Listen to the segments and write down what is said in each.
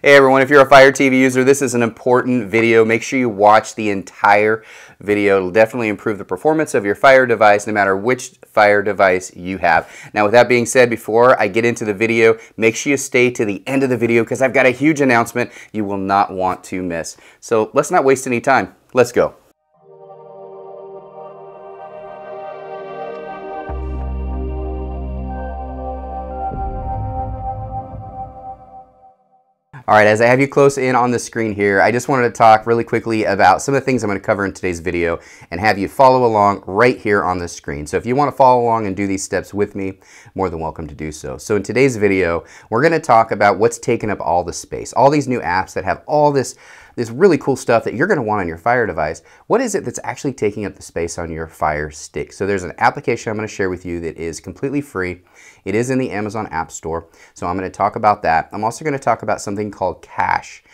Hey everyone, if you're a Fire TV user, this is an important video. Make sure you watch the entire video. It'll definitely improve the performance of your Fire device, no matter which Fire device you have. Now, with that being said, before I get into the video, make sure you stay to the end of the video because I've got a huge announcement you will not want to miss. So let's not waste any time. Let's go. All right, as I have you close in on the screen here, I just wanted to talk really quickly about some of the things I'm going to cover in today's video and have you follow along right here on the screen. So if you want to follow along and do these steps with me, more than welcome to do so. So in today's video, we're going to talk about what's taken up all the space, all these new apps that have all this really cool stuff that you're going to want on your Fire device. What is it that's actually taking up the space on your Fire Stick? So there's an application I'm going to share with you that is completely free. It is in the Amazon App Store, so I'm going to talk about that. I'm also going to talk about something called cache.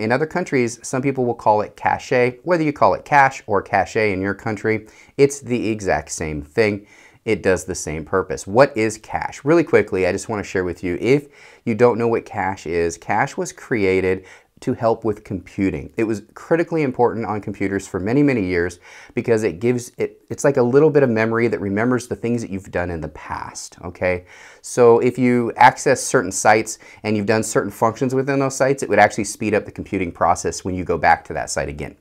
In other countries, some people will call it cache. Whether you call it cache or cachet in your country, it's the exact same thing. It does the same purpose. What is cache? Really quickly, I just want to share with you, if you don't know what cache is, cache was created to help with computing. It was critically important on computers for many, many years because it gives it's like a little bit of memory that remembers the things that you've done in the past, okay? So if you access certain sites and you've done certain functions within those sites, it would actually speed up the computing process when you go back to that site again.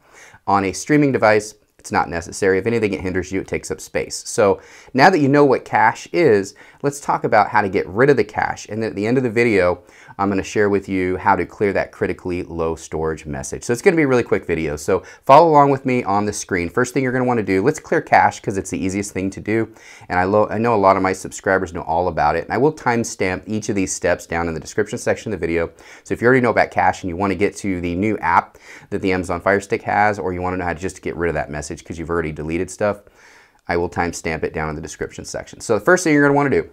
On a streaming device, it's not necessary. If anything, it hinders you, it takes up space. So now that you know what cache is, let's talk about how to get rid of the cache. And at the end of the video, I'm going to share with you how to clear that critically low storage message. So it's going to be a really quick video. So follow along with me on the screen. First thing you're going to want to do, let's clear cache because it's the easiest thing to do. And I know a lot of my subscribers know all about it. And I will timestamp each of these steps down in the description section of the video. So if you already know about cache and you want to get to the new app that the Amazon Fire Stick has, or you want to know how to just get rid of that message because you've already deleted stuff, I will timestamp it down in the description section. So the first thing you're going to want to do,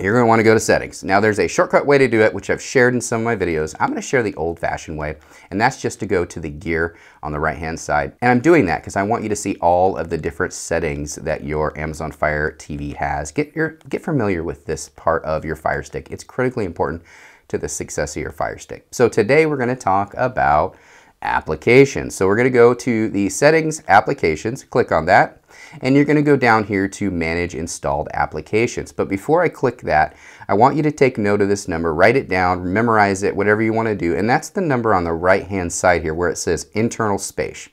you're going to want to go to settings. Now there's a shortcut way to do it, which I've shared in some of my videos. I'm going to share the old-fashioned way, and that's just to go to the gear on the right-hand side. And I'm doing that because I want you to see all of the different settings that your Amazon Fire TV has. Get familiar with this part of your Fire Stick. It's critically important to the success of your Fire Stick. So today we're going to talk about applications. So we're going to go to the settings, applications, click on that. And you're going to go down here to manage installed applications. But before I click that, I want you to take note of this number, write it down, memorize it, whatever you want to do. And that's the number on the right-hand side here where it says internal space.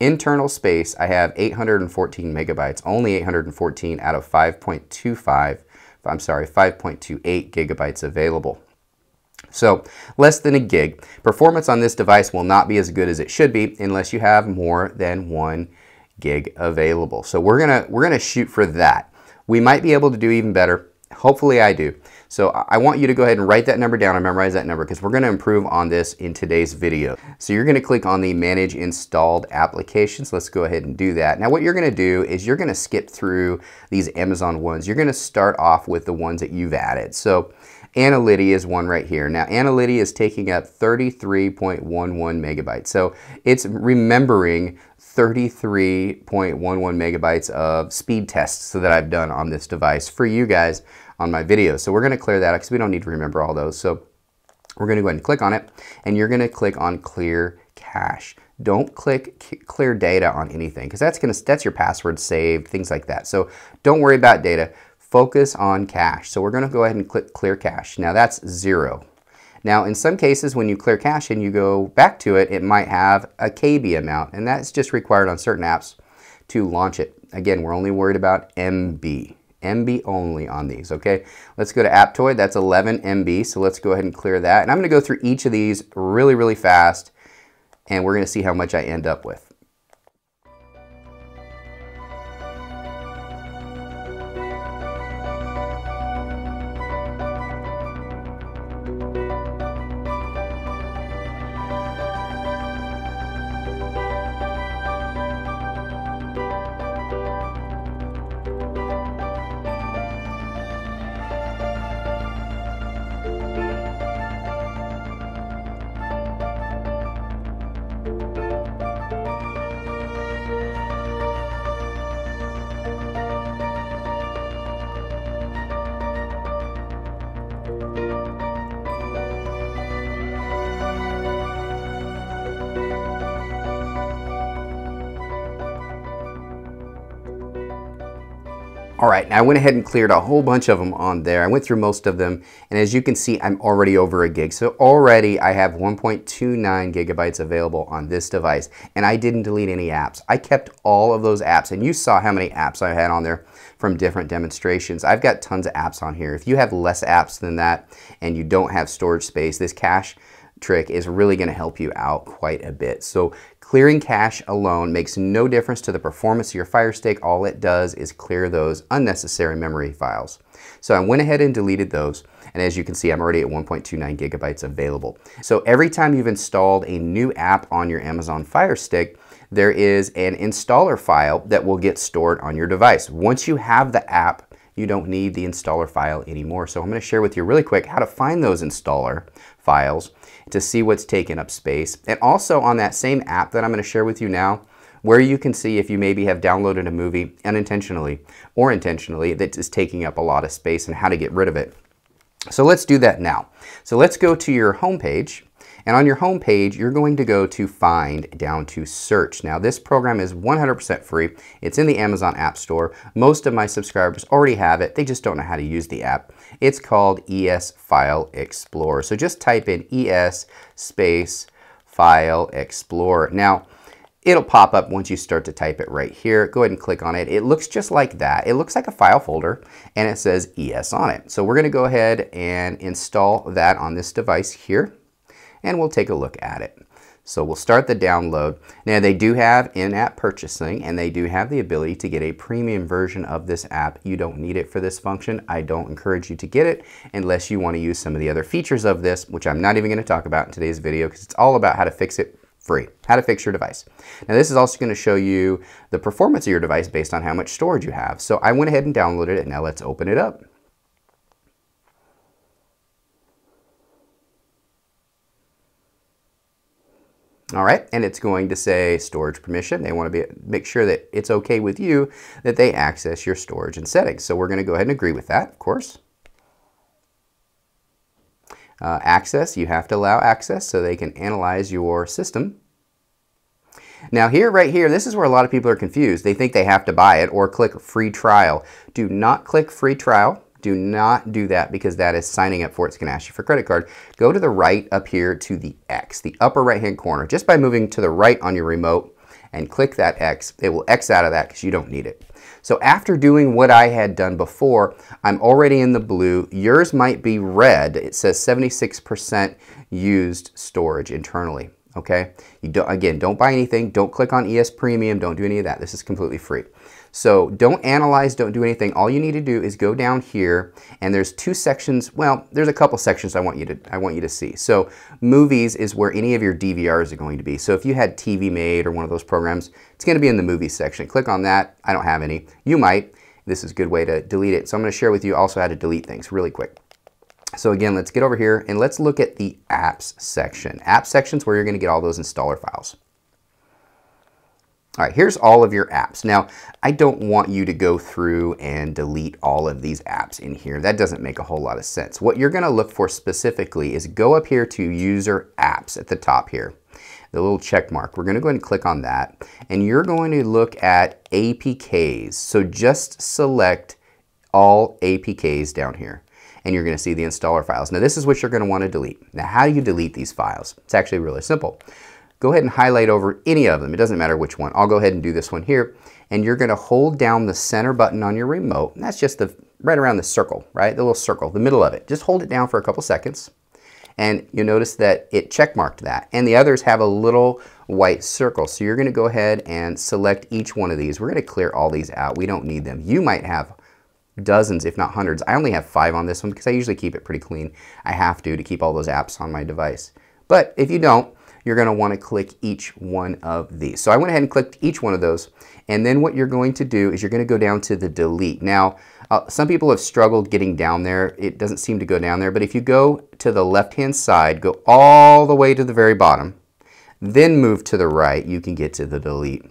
Internal space, I have 814 megabytes, only 814 out of 5.28 gigabytes available. So less than a gig. Performance on this device will not be as good as it should be unless you have more than 1 gig available. So we're gonna shoot for that. We might be able to do even better. Hopefully I do. So I want you to go ahead and write that number down and memorize that number because we're going to improve on this in today's video. So you're going to click on the Manage Installed Applications. Let's go ahead and do that. Now what you're going to do is you're going to skip through these Amazon ones. You're going to start off with the ones that you've added. So Analytics is one right here. Now Analytics is taking up 33.11 megabytes. So it's remembering 33.11 megabytes of speed tests that I've done on this device for you guys on my video. So we're going to clear that because we don't need to remember all those. So we're going to go ahead and click on it, and you're going to click on Clear Cache. Don't click Clear Data on anything because that's your password saved, things like that. So don't worry about data. Focus on cache. So we're going to go ahead and click Clear Cache. Now that's 0. Now in some cases when you clear cache and you go back to it, it might have a KB amount, and that's just required on certain apps to launch it. Again, we're only worried about MB. MB only on these, okay? Let's go to Aptoid, that's 11 MB, so let's go ahead and clear that. And I'm going to go through each of these really, really fast, and we're going to see how much I end up with. All right, now I went ahead and cleared a whole bunch of them on there. I went through most of them, and as you can see, I'm already over a gig. So already I have 1.29 gigabytes available on this device, and I didn't delete any apps. I kept all of those apps, and you saw how many apps I had on there from different demonstrations. I've got tons of apps on here. If you have less apps than that and you don't have storage space, this cache trick is really going to help you out quite a bit. So clearing cache alone makes no difference to the performance of your Firestick. All it does is clear those unnecessary memory files. So I went ahead and deleted those, and as you can see, I'm already at 1.29 gigabytes available. So every time you've installed a new app on your Amazon Firestick, there is an installer file that will get stored on your device. Once you have the app, you don't need the installer file anymore. So I'm going to share with you really quick how to find those installer files to see what's taking up space. And also on that same app that I'm going to share with you now, where you can see if you maybe have downloaded a movie unintentionally or intentionally that is taking up a lot of space and how to get rid of it. So let's do that now. So let's go to your home page. And on your home page, you're going to go to Find down to Search. Now, this program is 100% free. It's in the Amazon App Store. Most of my subscribers already have it. They just don't know how to use the app. It's called ES File Explorer. So just type in ES space File Explorer. Now, it'll pop up once you start to type it right here. Go ahead and click on it. It looks just like that. It looks like a file folder, and it says ES on it. So we're going to go ahead and install that on this device here, and we'll take a look at it. So we'll start the download. Now, they do have in-app purchasing, and they do have the ability to get a premium version of this app. You don't need it for this function. I don't encourage you to get it unless you want to use some of the other features of this, which I'm not even going to talk about in today's video because it's all about how to fix it free, how to fix your device. Now, this is also going to show you the performance of your device based on how much storage you have. So I went ahead and downloaded it, and now let's open it up. All right, and it's going to say storage permission. They want to make sure that it's okay with you that they access your storage and settings. So we're going to go ahead and agree with that, of course. Access, you have to allow access so they can analyze your system. Now here, right here, this is where a lot of people are confused. They think they have to buy it or click free trial. Do not click free trial. Do not do that because that is signing up for it. It's going to ask you for credit card. Go to the right up here to the X, the upper right-hand corner. Just by moving to the right on your remote and click that X, it will X out of that because you don't need it. So after doing what I had done before, I'm already in the blue. Yours might be red. It says 76% used storage internally. Okay? You don't, again, don't buy anything. Don't click on ES Premium. Don't do any of that. This is completely free. So don't analyze, don't do anything. All you need to do is go down here, and there's two sections. Well, there's a couple sections I want you to see. So movies is where any of your DVRs are going to be. So if you had TV Mate or one of those programs, it's going to be in the movies section. Click on that. I don't have any. You might. This is a good way to delete it. So I'm going to share with you also how to delete things really quick. So again, let's get over here and let's look at the apps section. App section's where you're going to get all those installer files. All right, here's all of your apps. Now, I don't want you to go through and delete all of these apps in here. That doesn't make a whole lot of sense. What you're gonna look for specifically is go up here to User Apps at the top here, the little check mark. We're gonna go ahead and click on that, and you're going to look at APKs. So just select all APKs down here, and you're gonna see the installer files. Now, this is what you're gonna wanna delete. Now, how do you delete these files? It's actually really simple. Go ahead and highlight over any of them. It doesn't matter which one. I'll go ahead and do this one here. And you're going to hold down the center button on your remote. And that's just right around the circle, right? The little circle, the middle of it. Just hold it down for a couple seconds. And you'll notice that it checkmarked that. And the others have a little white circle. So you're going to go ahead and select each one of these. We're going to clear all these out. We don't need them. You might have dozens, if not hundreds. I only have 5 on this one because I usually keep it pretty clean. I have to keep all those apps on my device. But if you don't, you're going to want to click each one of these. So I went ahead and clicked each one of those, and then what you're going to do is you're going to go down to the delete. Now, some people have struggled getting down there. It doesn't seem to go down there, but if you go to the left-hand side, go all the way to the very bottom, then move to the right, you can get to the delete,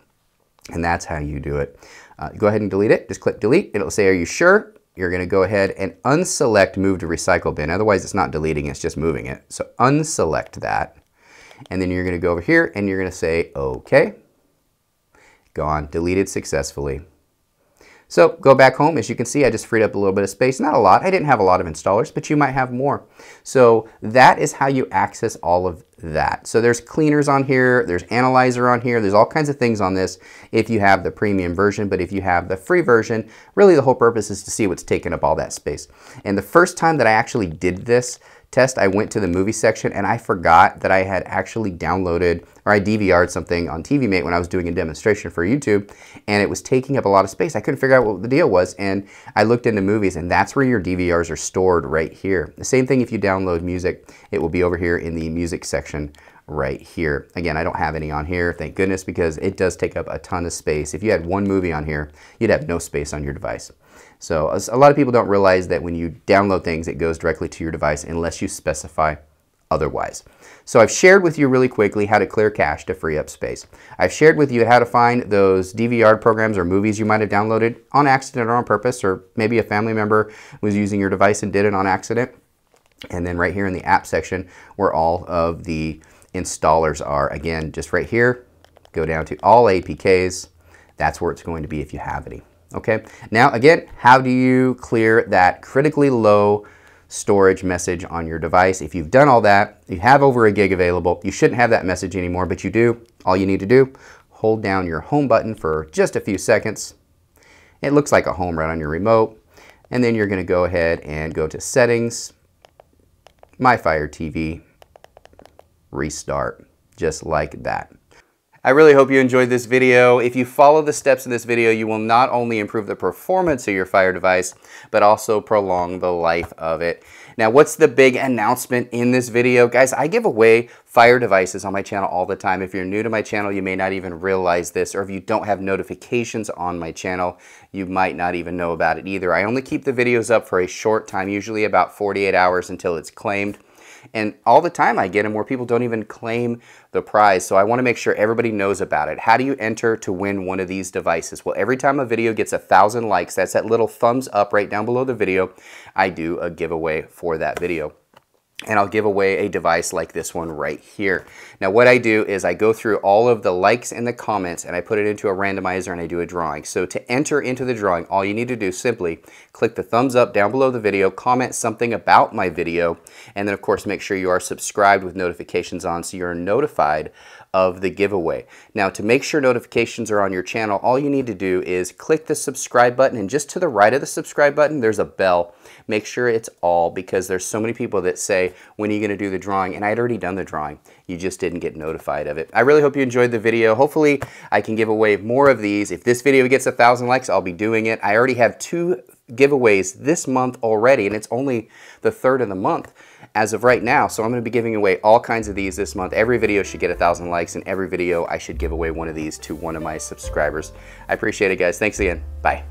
and that's how you do it. Go ahead and delete it. Just click delete. It'll say, are you sure? You're going to go ahead and unselect move to recycle bin. Otherwise, it's not deleting, it's just moving it. So unselect that. And then you're going to go over here and you're going to say, okay, gone, deleted successfully. So go back home. As you can see, I just freed up a little bit of space. Not a lot. I didn't have a lot of installers, but you might have more. So that is how you access all of that. So there's cleaners on here. There's analyzer on here. There's all kinds of things on this if you have the premium version. But if you have the free version, really the whole purpose is to see what's taken up all that space. And the first time that I actually did this test, I went to the movie section and I forgot that I had actually downloaded or I DVR'd something on TV Mate when I was doing a demonstration for YouTube, and it was taking up a lot of space. I couldn't figure out what the deal was, and I looked into movies, and that's where your DVRs are stored, right here. The same thing if you download music, it will be over here in the music section right here. Again, I don't have any on here, thank goodness, because it does take up a ton of space. If you had one movie on here, you'd have no space on your device. So a lot of people don't realize that when you download things, it goes directly to your device unless you specify otherwise. So I've shared with you really quickly how to clear cache to free up space. I've shared with you how to find those DVR programs or movies you might have downloaded on accident or on purpose, or maybe a family member was using your device and did it on accident. And then right here in the app section where all of the installers are. Again, just right here, go down to all APKs. That's where it's going to be if you have any. Okay, now again, how do you clear that critically low storage message on your device? If you've done all that, you have over a gig available, you shouldn't have that message anymore, but you do. All you need to do, hold down your home button for just a few seconds. It looks like a home right on your remote. And then you're going to go ahead and go to settings, My Fire TV, restart, just like that. I really hope you enjoyed this video. If you follow the steps in this video, you will not only improve the performance of your Fire device, but also prolong the life of it. Now, what's the big announcement in this video? Guys, I give away Fire devices on my channel all the time. If you're new to my channel, you may not even realize this, or if you don't have notifications on my channel, you might not even know about it either. I only keep the videos up for a short time, usually about 48 hours until it's claimed. And all the time I get them where people don't even claim the prize. So I want to make sure everybody knows about it. How do you enter to win one of these devices? Well, every time a video gets 1,000 likes, that's that little thumbs up right down below the video, I do a giveaway for that video. And I'll give away a device like this one right here. Now what I do is I go through all of the likes and the comments and I put it into a randomizer and I do a drawing. So to enter into the drawing, all you need to do simply click the thumbs up down below the video, comment something about my video, and then of course make sure you are subscribed with notifications on so you're notified of the giveaway. Now to make sure notifications are on your channel, all you need to do is click the subscribe button, and just to the right of the subscribe button there's a bell. Make sure it's all, because there's so many people that say, when are you going to do the drawing? And I'd already done the drawing, you just didn't get notified of it. I really hope you enjoyed the video. Hopefully I can give away more of these. If this video gets 1,000 likes, I'll be doing it. I already have 2 giveaways this month already, and it's only the 3rd of the month as of right now. So I'm going to be giving away all kinds of these this month. Every video should get 1,000 likes, and every video I should give away one of these to one of my subscribers. I appreciate it, guys. Thanks again. Bye.